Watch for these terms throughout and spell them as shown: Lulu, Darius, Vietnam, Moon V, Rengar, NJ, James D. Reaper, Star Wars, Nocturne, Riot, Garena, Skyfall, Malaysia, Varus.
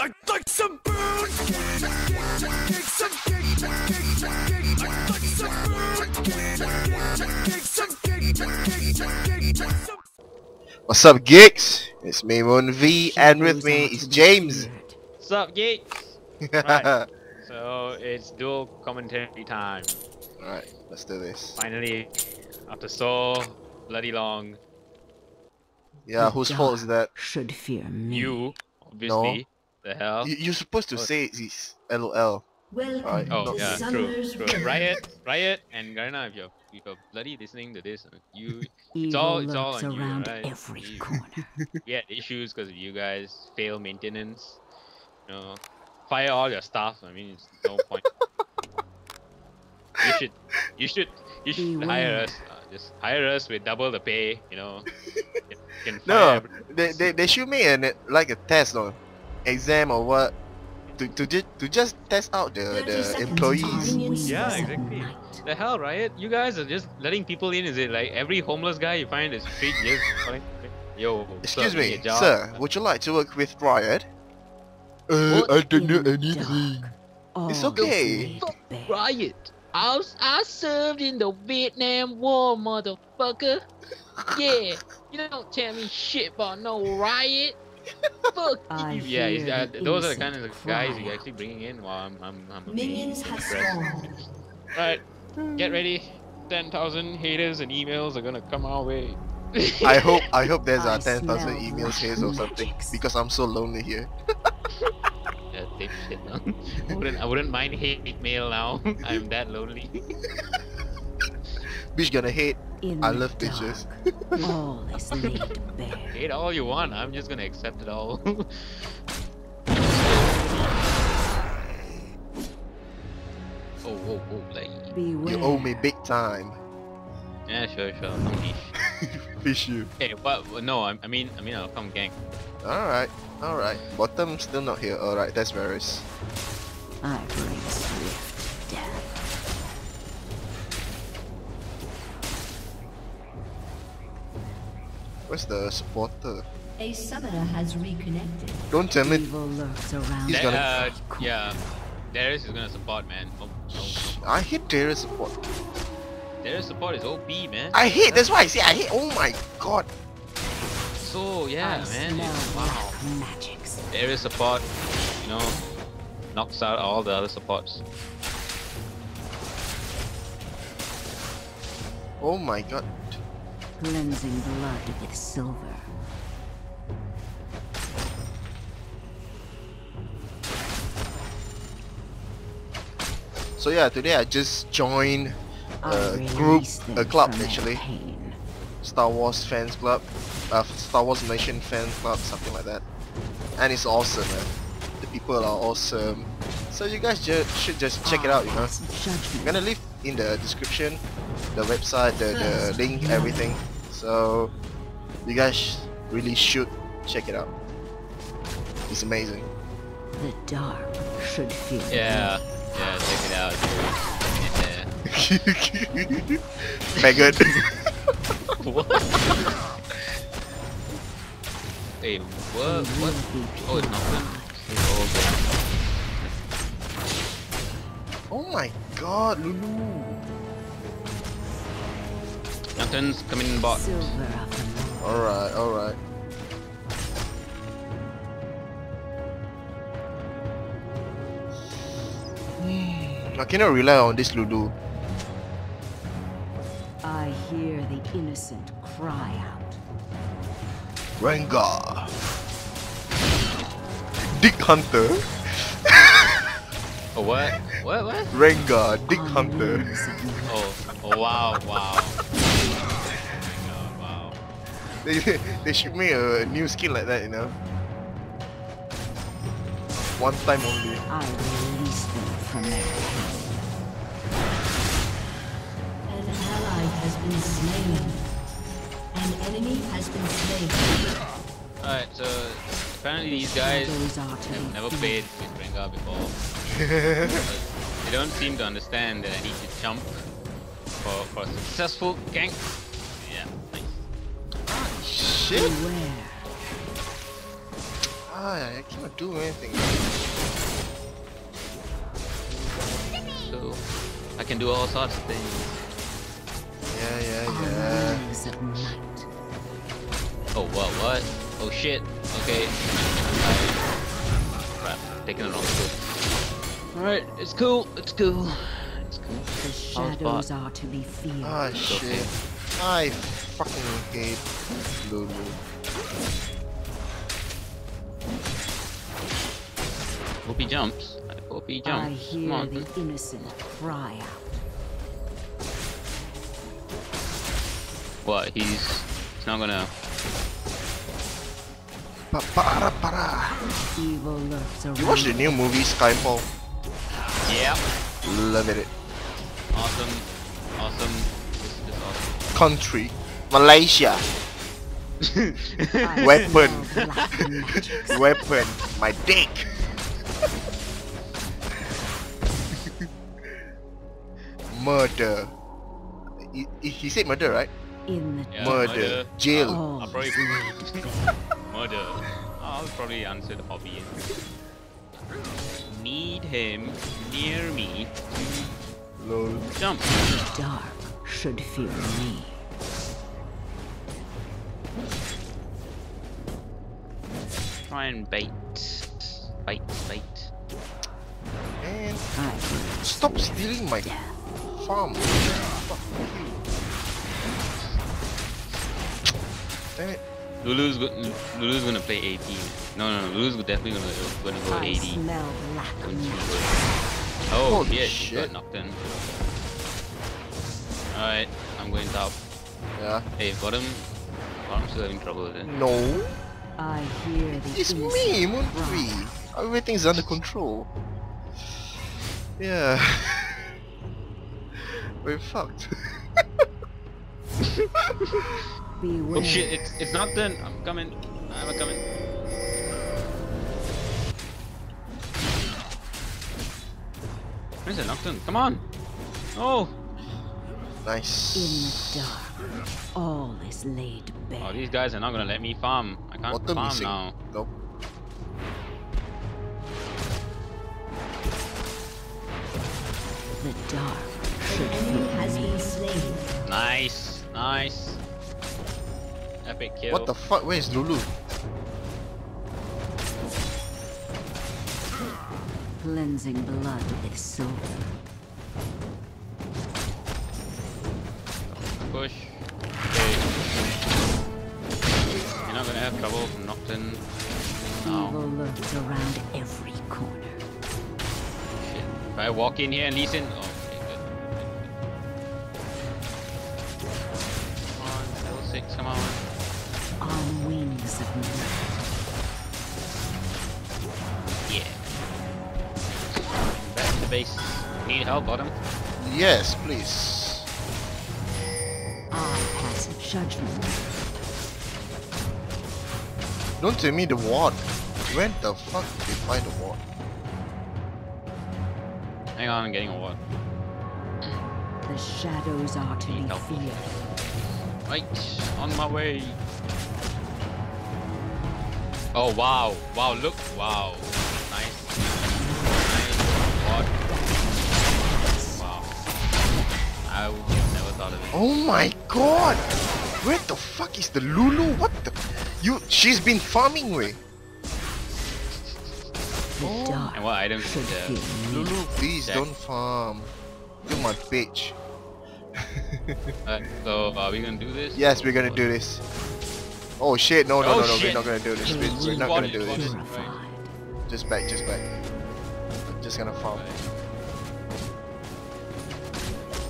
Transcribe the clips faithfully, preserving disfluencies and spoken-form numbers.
I'd like some food. What's up, geeks? It's me, Moon V, and with me is James. What's up, geeks? Right. So it's dual commentary time. All right, let's do this. Finally, after so bloody long. Yeah, whose fault is that? Should fear me. You, obviously. No. The hell? You, you're supposed to oh. say this. L O L. Well, right. Oh yeah, true, true. Riot, Riot, and Garena. If you're, if you're bloody listening to this, you, it's all, it's all on you, right? Every you, corner. We had issues because of you guys. Fail maintenance. You know, fire all your stuff. I mean, it's no point. You should, you should, you should hire us. Uh, just hire us with double the pay. You know. No, they, they they should make an like a test or exam or what to to just to just test out the the employees. Yeah, exactly. The hell, Riot? You guys are just letting people in. Is it like every homeless guy you find is street just calling? Yo, excuse sir, me, sir. Would you like to work with Riot? Uh, I don't know anything. It's okay. Fuck Riot. I was, I served in the Vietnam War, motherfucker. Yeah, you don't tell me shit about no Riot. Fuck you. Yeah, it's, uh, those are the kind of guys you're actually bringing in. Wow, I'm, I'm, I'm Minions have spawned. Right, get ready. ten thousand haters and emails are gonna come our way. I hope, I hope there's uh, ten thousand emails, haters or something, because I'm so lonely here. uh, they, shit, no? I wouldn't, I wouldn't mind hate mail now. I'm that lonely. Bitch gonna hate. In I love bitches. All is laid bare. Hate all you want, I'm just gonna accept it all. Oh, whoa, whoa, like, you owe me big time. Yeah, sure, sure. Fish you. Hey, but no, I, I mean, I mean, I'll come gang. All right, all right. Bottom still not here. All right, that's Varus. I bring swift death. Where's the supporter? A summoner has reconnected. Don't tell me. He's gonna... Uh, yeah, Darius is gonna support, man. Oh, oh, oh. I hate Darius support. Darius support is O P, man. I hate. That's why I say I hate. Oh my god. So yeah, I man. Wow. Magics. Darius support, you know, knocks out all the other supports. Oh my god. Cleansing blood with silver. So yeah, today I just joined a group, a club actually, Star Wars fans club, uh, Star Wars Nation fans club, something like that. And it's awesome, man. The people are awesome. So you guys ju should just check it out, you know. I'm gonna leave in the description the website, the, the link, everything, so you guys really should check it out. It's amazing. The dark should feel yeah good. Yeah, check it out, dude. Yeah. Good. What? Hey, what? What? Oh, it's nothing. Oh my god, Lulu. Nocturne's coming in bot. Alright, alright. I cannot rely on this Lulu. I hear the innocent cry out. Rengar. Dick Hunter. Oh, what? What? What? Rengar, Dick oh, Hunter. Oh, oh, wow, wow. They, they should make a new skin like that, you know. One time only. I release them from their house. An ally has been slain. An enemy has been slain. Alright, so apparently these guys have never played with Rengar before. They don't seem to understand that I need to jump for, for successful gank. Yeah. Shit. Beware. God, I can't do anything. So I can do all sorts of things. Yeah, yeah, yeah. Oh, what, what? Oh shit. Okay. I, crap. Taking it off. Alright, it's cool. It's cool. It's cool. The shadows are to be feared. Ah, shit. Okay. I fucking hate Lulu. Hope he jumps. I hope he jumps. I hear on, the please. innocent cry out. What? He's, he's not gonna. Pa -para -para. You watch the new movie Skyfall? Yeah. Love it. Awesome. Awesome. This is awesome. Country. Malaysia. Weapon. Weapon. My dick. Murder. He, he said murder, right? In the yeah, murder. murder. Jail. Oh. I'll probably murder. Oh, I'll probably answer the hobby. Need him near me to Lol. jump. Dark should fear me. Try and bait. Bait, bait. Man, stop stealing my farm. Damn it. Lulu's, go Lulu's gonna play A D. No, no, no, Lulu's definitely gonna, gonna go I A D. Smell black. Oh, oh yeah, she got knocked in. Alright, I'm going top. Yeah. Hey, bottom. Bottom's still having trouble with it. No. I hear the it's me, Moon V. Everything's under control. Yeah. We're fucked. Beware. Oh shit, it's, it's not done. I'm coming. I'm coming. Where's it, Nocturne? Come on! Oh! Nice. In the dark, all is laid bare. Oh, these guys are not gonna let me farm. I can't Water farm missing. now. Nope. The dark should be has been slain. Nice, nice. Epic kill. What the fuck? Where is Lulu? Cleansing blood is silver. Push. Okay. You're not gonna have trouble from Nocturne. No. Evil lurks around every corner. Shit. If I walk in here and listen. Oh. Base. Need help, bottom? Yes, please. I pass judgment. Don't tell me the ward. When the fuck did they find the ward? Hang on, I'm getting a ward. The shadows are to be feared. Right, on my way. Oh wow, wow, look, wow. I would have never thought of it. Oh my god! Where the fuck is the Lulu? What the? You? She's been farming way. Oh. And what items should there? Lulu, please Jack. don't farm. You're my bitch. uh, so are we gonna do this? Yes, we're gonna do this. Oh shit! No, no, oh, no, no! Shit. We're not gonna do this. We're, we're not gonna do this. Right. Just back, just back. I'm just gonna farm. Right.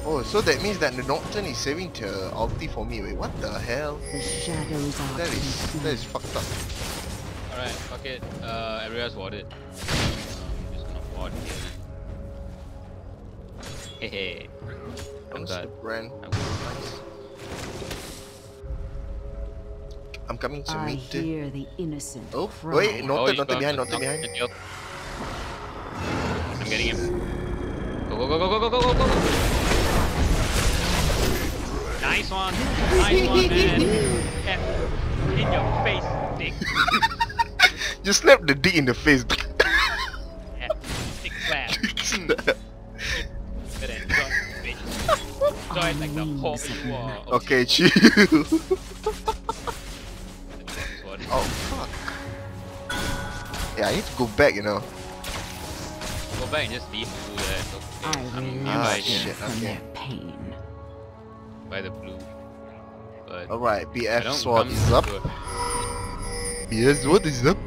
Oh, so that means that the Nocturne is saving the ulti for me. Wait, what the hell? The shadows are that is that is fucked up. Alright, fuck it. Uh, everyone's warded. Um, I'm just gonna ward here. Hey hey. I'm glad. I'm coming to meet I hear the innocent. Oh, wait, Nocturne, Nocturne behind, Nocturne behind. I'm getting him. Go go go go go go go go go. Nice one! Nice one, man! Yeah. In your face, dick! You slapped the dick in the face. Yeah, dick slap. Dick slap. So it's like the whole wall. Okay, chill. Oh fuck. Yeah, I need to go back, you know. Go back and just leave the blue there. So I I'm nearby here. Okay. Pain. By the blue. Alright, B F swap is up. B F swap is up.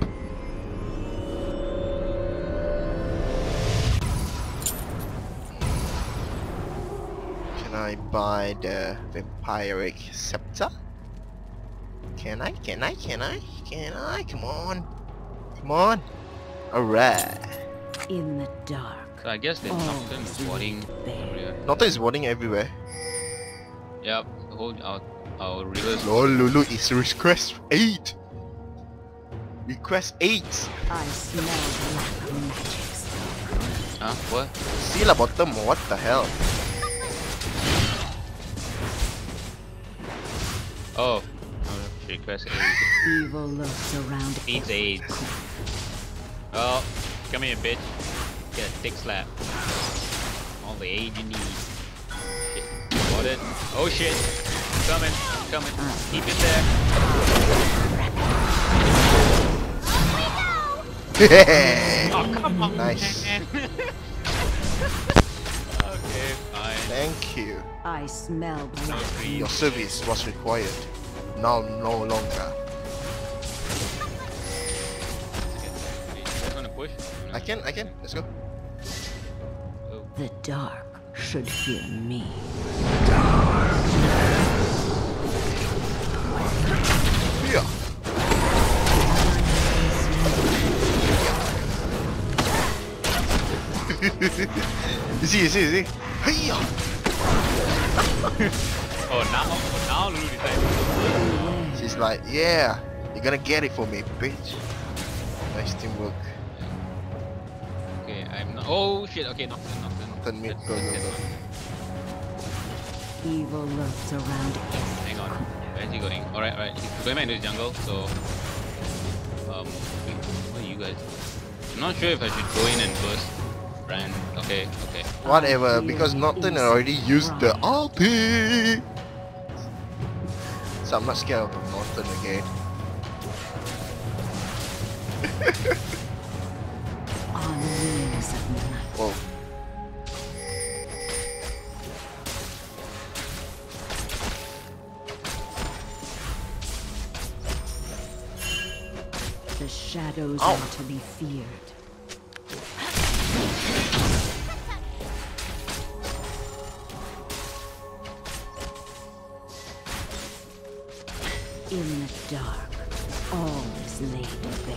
Can I buy the vampiric scepter? Can I? Can I? Can I? Can I? Come on! Come on! Alright. In the dark. So I guess that Nocturne is warding. Nocturne is warding everywhere. Yep. Hold our our reverse. Lord Lulu is request eight. Request eight. I smell black magics. Huh? What? See the bottom. What the hell? Oh, she requests AIDS. Evil looks around. Needs AIDS. Oh, come here, bitch. Get a dick slap. All the AIDS you need. Shit. Got it. Oh shit. Coming. Coming. Keep it there. Oh, come on. Nice. Okay, fine. Thank you. I smell blood. Your service was required. Now no longer. I can, I can. Let's go. The dark should fear me. Yeah. Is he? Is he? Is he? Hey! Oh, now, oh, now Lulu decides. She's like, yeah, you're gonna get it for me, bitch. Nice teamwork. Okay, I'm not. Oh shit. Okay, knock them, knock them. Turn mid, go, go, go. Evil lurks around. Hang on, where's he going? All right, all right. He's going back into the jungle. So, um, what are you guys? I'm not sure if I should go in and burst. Brand. Okay, okay. Whatever, because Nocturne already used the ulti. So I'm not scared of Nocturne again. Whoa. The shadows Ow. Are to be feared. In the dark, all is laid bare.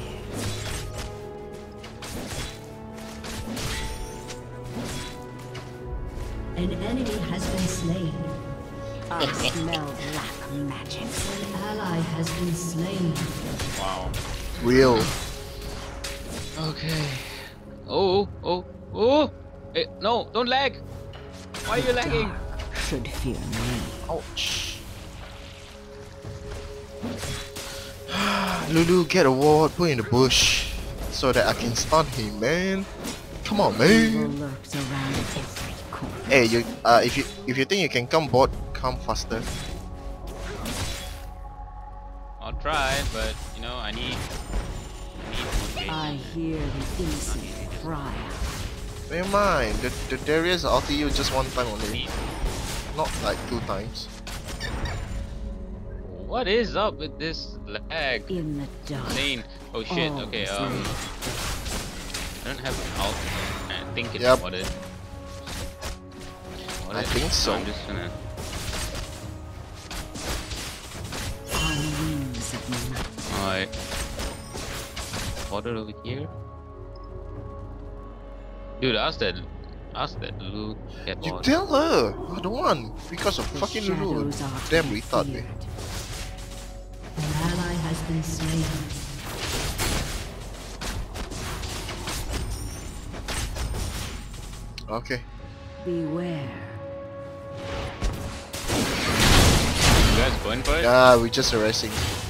An enemy has been slain. I smell black magic. An ally has been slain. Wow. Real. Okay. Oh, oh, oh! Hey, no, don't lag! Why are you lagging? Should fear me. Ouch. Lulu, get a ward, put in the bush so that I can stun him, man. Come on, man. Hey, you, uh, if you if you think you can come board, come faster. I'll try, but you know I need. I, need I hear the easy cry. Never mind. The the Darius are after you just one time only, not like two times. What is up with this lag? In the dark. Insane. Oh shit, oh, okay, um I don't have an ult. I think it's yep. What it. What I it? Think so. I'm just gonna alright. Water over here. Dude, ask that ask that Lulu get you water. Tell her! I don't want because of the fucking Lulu. Damn retard me. An ally has been slain. Okay. Beware. You guys going for it? Ah, we're just harassing.